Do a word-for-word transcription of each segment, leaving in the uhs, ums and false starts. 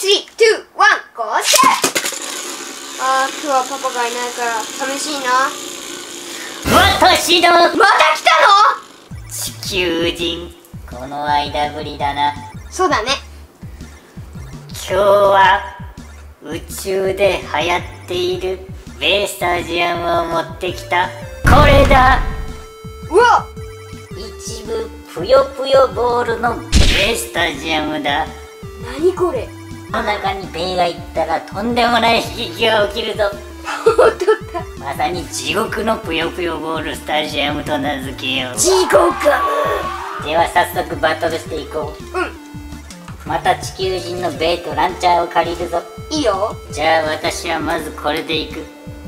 スリー、ツー、ワン、ゴーシャー。あー、今日はパパがいないから寂しいな。私のまた来たの？地球人、この間ぶりだな。そうだね。今日は宇宙で流行っているベイスタジアムを持ってきた。これだ。うわっ、一部ぷよぷよボールのベイスタジアムだ。なにこれ。この中にベイが行ったらとんでもない悲劇が起きるぞ。本当だ。まさに地獄のぷよぷよボールスタジアムと名付けよう。地獄。では早速バトルしていこう。うん、また地球人のベイとランチャーを借りるぞ。いいよ。じゃあ私はまずこれでいく。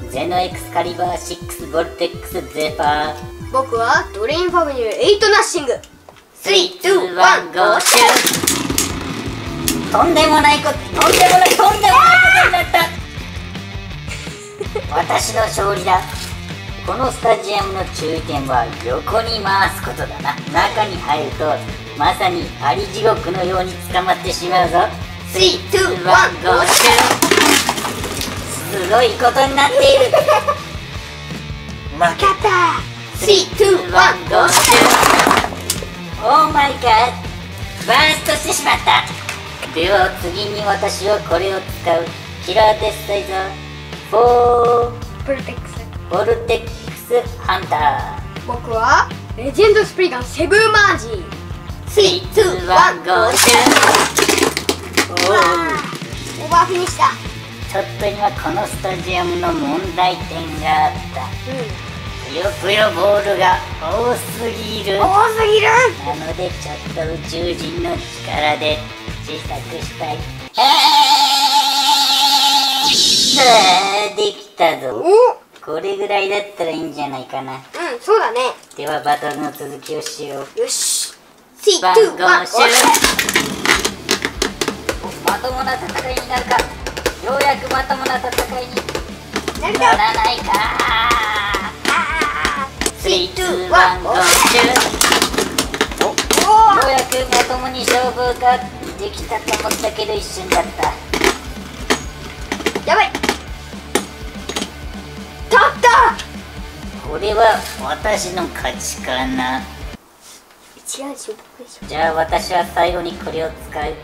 ゼノエクスカリバーシックスボルテックスゼファー。僕はドレインファミリーエイトナッシング。スリー、ツー、ワン、ゴーシュー。とんでもないこととんでもないとんでもないことになった。私の勝利だ。このスタジアムの注意点は横に回すことだな。中に入るとまさにアリ地獄のように捕まってしまうぞ。スリー、ツー、ワン、ゴーシュー。すごいことになっている。負けた。スリー、ツー、ワン、ゴーシュー。オーマイガーッ、バーストしてしまった。では次に私はこれを使う。キラーデスタイザーフォーボルテックスボルテックスハンター。僕はレジェンドスプリガンセブンマージー。スリー、ツー、ワン、ゴーシュー。うわー、オーバーフィニッシュだ。ちょっと今このスタジアムの問題点があった。ぷよぷよボールが多すぎる多すぎるなのでちょっと宇宙人の力で小さくしたい。えー、できたぞ。これぐらいだったらいいんじゃないかな。うん、そうだね。ではバトルの続きをしよう。よし、スリー、ツー、ワン、ゴーシュー。まともな戦いになるか。ようやくまともな戦いにならないか。スリー、ツー、ワン、ゴーシュー。ようやくまともに勝負ができたと思ったけど一瞬だった。やばい、勝った。これは私の勝ちかな。じゃあ私は最後にこれを使う。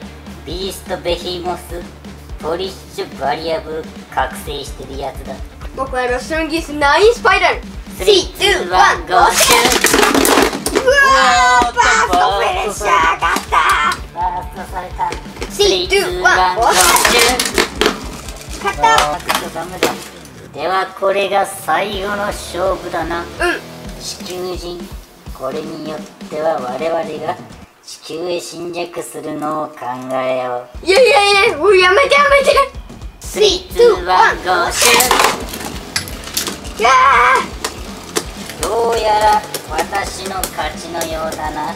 ビーストベヒモスポリッシュバリアブル覚醒してるやつだ。僕はロスンギスナインスパイラル。スリー、ツー、ワン、ゴーシュー。うわー、バーストフィニッシャー。勝った。バーストされた。スリー、ツー、ワン、ゴーシュー。勝った。ではこれが最後の勝負だな。うん、地球人、これによっては我々が地球へ侵略するのを考えよう。いやいやいや、もうやめてやめて。スリー、ツー、ワン、ゴーシュー。やー、どうやら私の勝ちのようだな。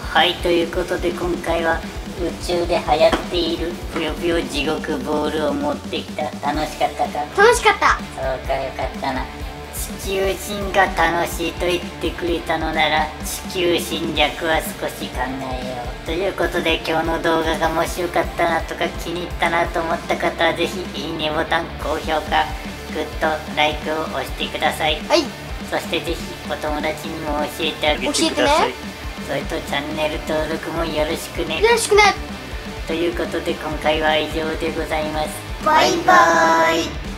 はい、ということで今回は宇宙で流行っているぷよぷよ地獄ボールを持ってきた。楽しかったか。楽しかった。そうか、よかったな。地球人が楽しいと言ってくれたのなら地球侵略は少し考えよう。ということで今日の動画がもしよかったなとか気に入ったなと思った方はぜひいいねボタン、高評価、グッド、ライクを押してください。はい。そしてぜひお友達にも教えてあげてください。教えてね。それとチャンネル登録もよろしくね。よろしくね。ということで今回は以上でございます。バイバーイ。